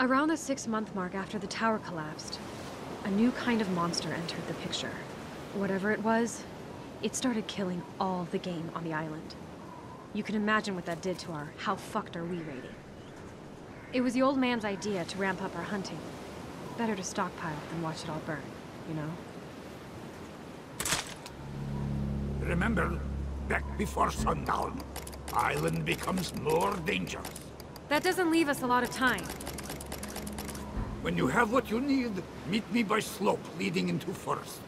Around the 6-month mark after the tower collapsed, a new kind of monster entered the picture. Whatever it was, it started killing all the game on the island. You can imagine what that did to our "how fucked are we" rating. It was the old man's idea to ramp up our hunting. Better to stockpile than watch it all burn, you know? Remember, back before sundown, island becomes more dangerous. That doesn't leave us a lot of time. When you have what you need, meet me by slope leading into forest.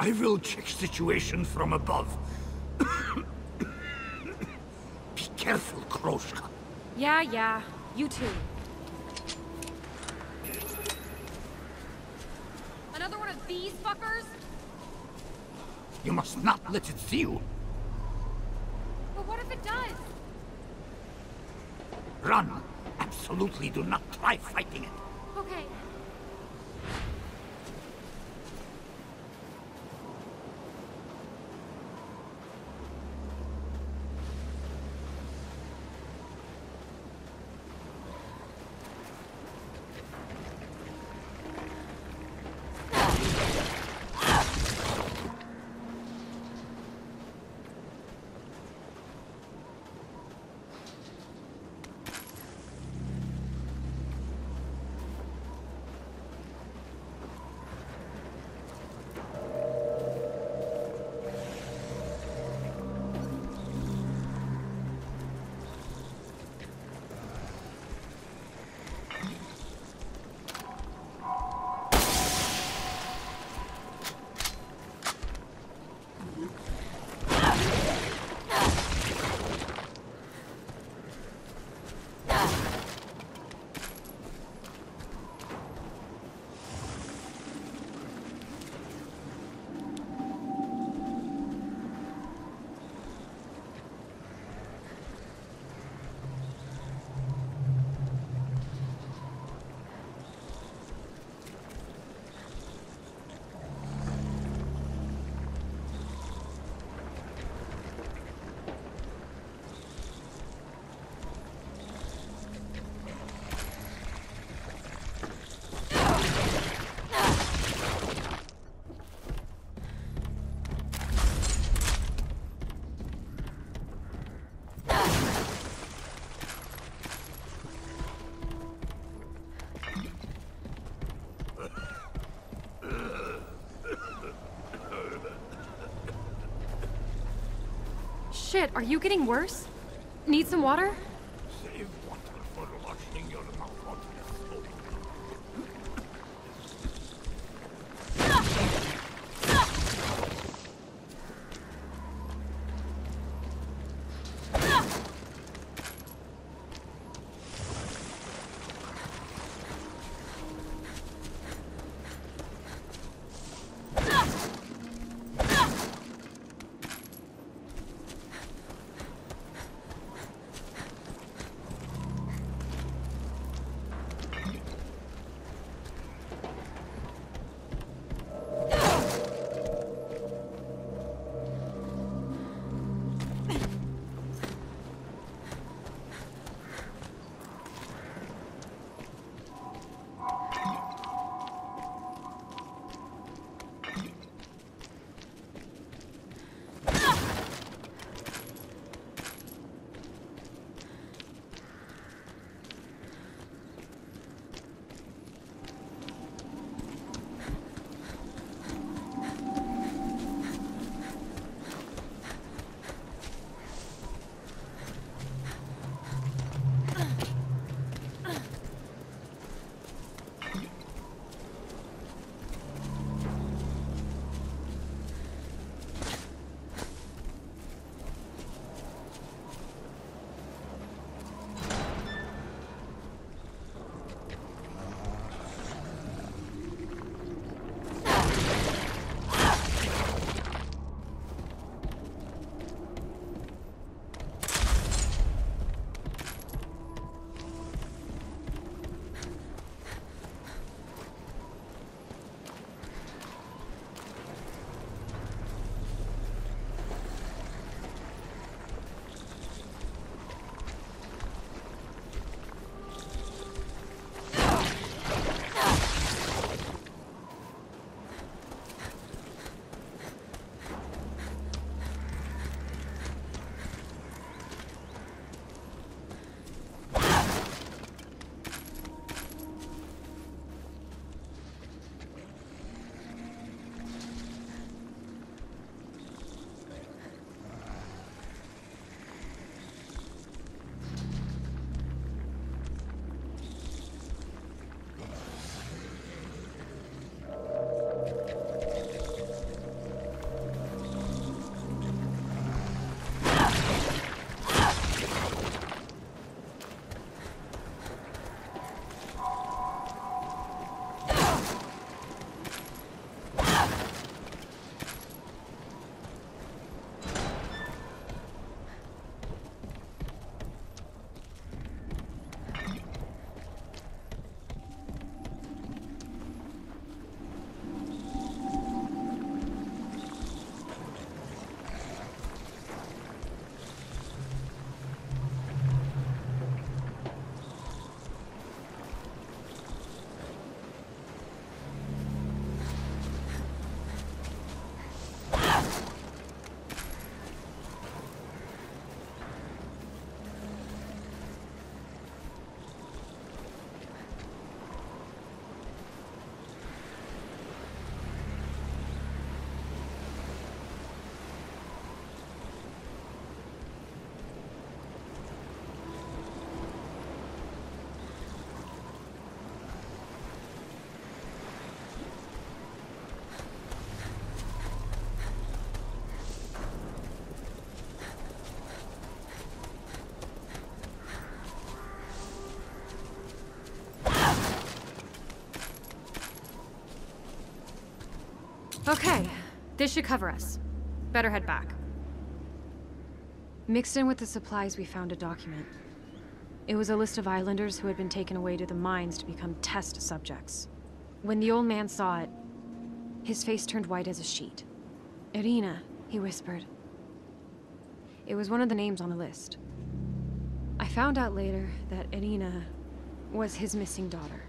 I will check situation from above. Be careful, Kroshka. Yeah. You too. Another one of these fuckers? You must not let it see you. But what if it does? Run. Absolutely do not try fighting it. Okay. Shit, are you getting worse? Need some water? Save water for washing your mouth. Okay, this should cover us. Better head back. Mixed in with the supplies, we found a document. It was a list of islanders who had been taken away to the mines to become test subjects. When the old man saw it, his face turned white as a sheet. Irina, he whispered. It was one of the names on the list. I found out later that Irina was his missing daughter.